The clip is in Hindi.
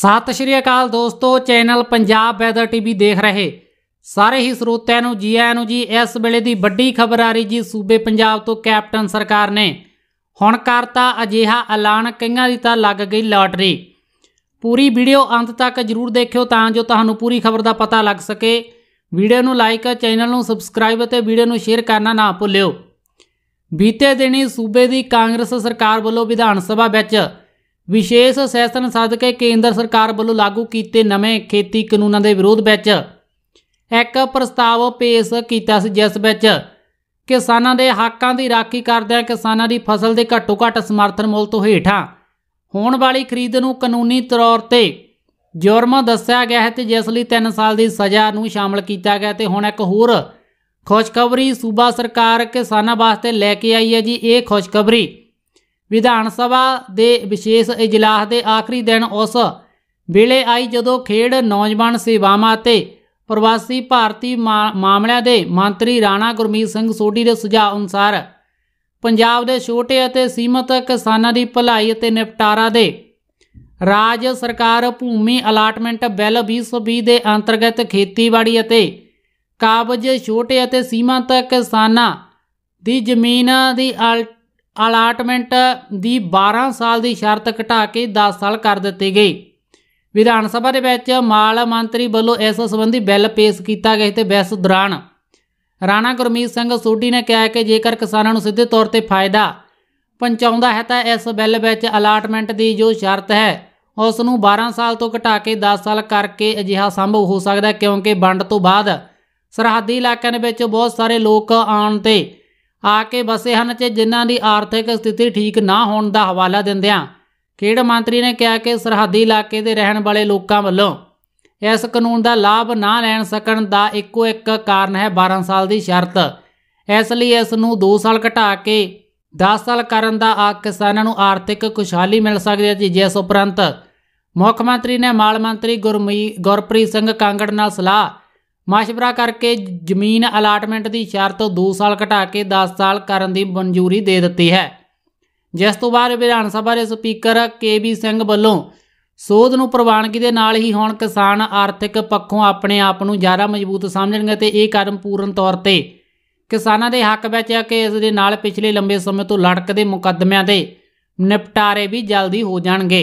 सत श्री अकाल दोस्तों, चैनल पंजाब वैदर टीवी देख रहे सारे ही स्रोतियां नूं जी आयां नूं जी। इस वेले दी वड्डी खबर आ रही जी, सूबे पंजाब तो कैप्टन सरकार ने हुण करता अजिहा ऐलान, कईयां दी तां लग गई लॉटरी। पूरी वीडियो अंत तक जरूर देखियो तां जो तुहानूं पूरी खबर दा पता लग सके। वीडियो नूं लाइक, चैनल नूं सबसक्राइब ते वीडियो नूं शेयर करना ना भुल्लिओ। बीते दिनी सूबे दी कांग्रेस सरकार वल्लों विधान सभा विच विशेष सैशन सद के केंद्र सरकार वालों लागू किए नवे खेती कानूनों के विरोध में एक प्रस्ताव पेश किया, जिस विच किसानों के हकों की राखी करदे किसानों की फसल के घट्टो घट्ट समर्थन मुल तो हेठा होने वाली खरीद नूं कानूनी तौर पर जुर्म दस्सिया गया है, तो जिसलिए 3 साल की सज़ा नूं शामिल किया गया। तो हुण एक होर खुशखबरी सूबा सरकार किसानों वास्ते लैके आई है जी। ये खुशखबरी विधान सभा के विशेष इजलास के आखिरी दिन उस वेले आई जदों खेड नौजवान सेवावां ते प्रवासी भारतीय मामलों के मंत्री राणा गुरमीत सिंह सोढ़ी के सुझाव अनुसार पंजाब के छोटे अते सीमित किसानों की भलाई ते निपटारा दे राज सरकार भूमि अलाटमेंट बिल 2020 के अंतर्गत खेतीबाड़ी अते काबज छोटे अते सीमित किसानों की जमीन की अलाटमेंट की 12 साल की शर्त घटा के 10 साल कर दिती गई। विधान सभा दे विच माल मंत्री वालों इस संबंधी बिल पेश किया गया। तो बहस दौरान राणा गुरमीत सिंह सोढ़ी ने कहा कि जेकर किसानों सीधे तौर पर फायदा पहुँचाता है तो इस बिल में अलाटमेंट की जो शर्त है उसनूं 12 साल तो घटा के 10 साल करके अजिहा संभव हो सकता है, क्योंकि वंड तो बाद सरहदी इलाकों में बहुत सारे लोग आने आके बसे हैं ते जिन्हां दी आर्थिक स्थिति ठीक ना होने का हवाला दिंदियां खेड मंत्री ने कहा कि सरहदी इलाके के रहने वाले लोगों वालों इस कानून का लाभ ना लैण सकण दा इक्को एक कारण है 12 साल की शर्त। इसलिए इसनूं 2 साल घटा के 10 साल करन दा किसानां नूं आर्थिक खुशहाली मिल सकदी है जी। जिस उपरंत मुख्य मंत्री ने माल मंत्री गुरप्रीत सिंह कांगड़ नाल सलाह मशवरा करके जमीन अलाटमेंट की शर्त 2 साल घटा के 10 साल करने की मंजूरी दे दी है। जिस तो बाद विधान सभा के स्पीकर KB सिंह वालों सोध नूं प्रवानगी दे नाल ही हुण किसान आर्थिक पक्षों अपने आप को ज़्यादा मजबूत समझणगे ते इह कदम पूर्ण तौर पर किसानों के हक में है कि इस दे नाल पिछले लंबे समय तो लड़कदे मुकदमियां दे निपटारे भी जल्दी हो जाणगे।